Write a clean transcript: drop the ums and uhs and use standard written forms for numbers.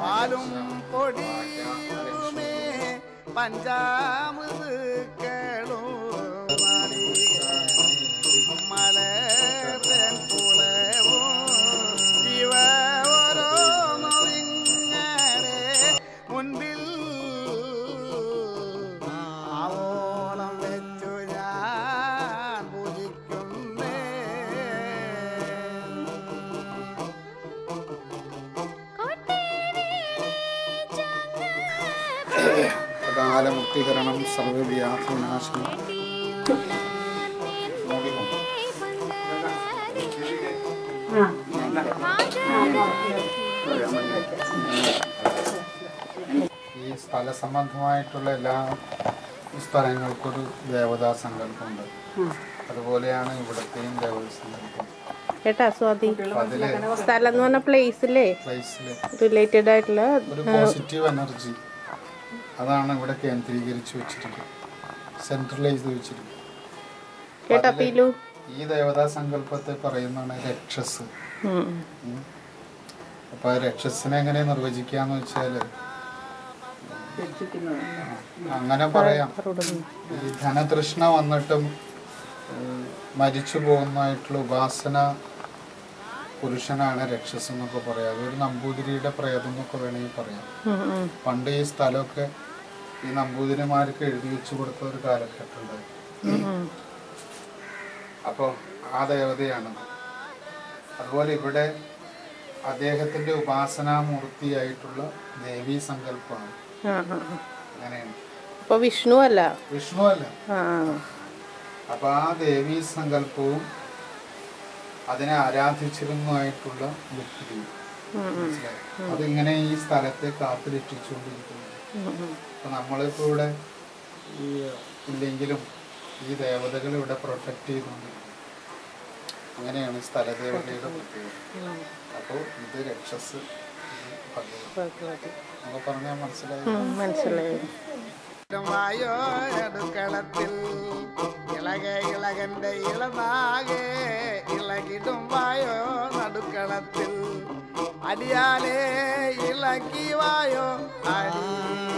பாலும் பொடியுமே பஞ்சாமிருதங்களும் कालमुक्तिकरणं सर्वव्यापिनाशनं ഈ സ്ഥല സംബന്ധമായിട്ടുള്ള എല്ലാ സ്ഥലങ്ങൾക്കൊരു ദേവതാ സങ്കല്പമുണ്ട്. അതുപോലെയാണ് ഇവിടത്തെയും ദേവതാ സങ്കല്പം കേട്ടോ. സ്വാതി സ്ഥലം എന്ന് പറഞ്ഞ പ്ലേസിലെ റിലേറ്റഡ് ആയിട്ടുള്ള ഒരു പോസിറ്റീവ് എനർജി അതാണ് ഇവിടെ കേന്ദ്രീകരിച്ചു വെച്ചിരിക്കുന്നത്, സെൻട്രലൈസ് വെച്ചിരിക്കുന്നത്. കേട്ടോ പീലു, ഈ ദേവതാ സങ്കല്പത്തെ പറയുന്നതാണ് രക്ഷസ്. അപ്പോൾ രക്ഷസിനെ എങ്ങനെ നിർവചിക്കാന്ന് വെച്ചാൽ അങ്ങനെ പറയാം, ഈ ധനതൃഷ്ണ വന്നിട്ടും മരിച്ചു പോകുന്നതായിട്ടുള്ള ഉപാസന പുരുഷനാണ് രക്ഷസ് എന്നൊക്കെ പറയാം. അതൊരു നമ്പൂതിരിയുടെ പ്രേതം എന്നൊക്കെ വേണമെങ്കിൽ പറയാം. പണ്ട് ഈ സ്ഥലമൊക്കെ ഈ നമ്പൂതിരിമാർക്ക് എഴുതി വെച്ചു കൊടുത്ത ഒരു കാലഘട്ടം ഉണ്ടായിരുന്നു. അപ്പോൾ ആ ദേവതയാണ്. അതുപോലെ ഇവിടെ അദ്ദേഹത്തിന്റെ ഉപാസനാമൂർത്തിയായിട്ടുള്ള ദേവീ സങ്കല്പമാണ്. അങ്ങനെയാണ്. വിഷ്ണു അല്ല. അപ്പൊ ആ ദേവീ സങ്കല്പവും അതിനെ ആരാധിച്ചിരുന്നതായിട്ടുള്ള വ്യക്തി അതിങ്ങനെ ഈ സ്ഥലത്തെ കാത്തിരക്ഷിച്ചുകൊണ്ടിരിക്കുന്നു. അപ്പൊ നമ്മളിപ്പോ ഇവിടെ ഇല്ലെങ്കിലും ഈ ദേവതകൾ ഇവിടെ പ്രൊട്ടക്ട് ചെയ്തുകൊണ്ടിരിക്കും. അങ്ങനെയാണ് സ്ഥല ദേവതയുടെ പ്രത്യേകത. അപ്പോൾ ഇത് രക്ഷസ് പറഞ്ഞാൽ മനസ്സിലായി. ഇളകിടുംവായോ നടുക്കളത്തിൽ അടിയാലേ ഇളക്കിവായോ അടി.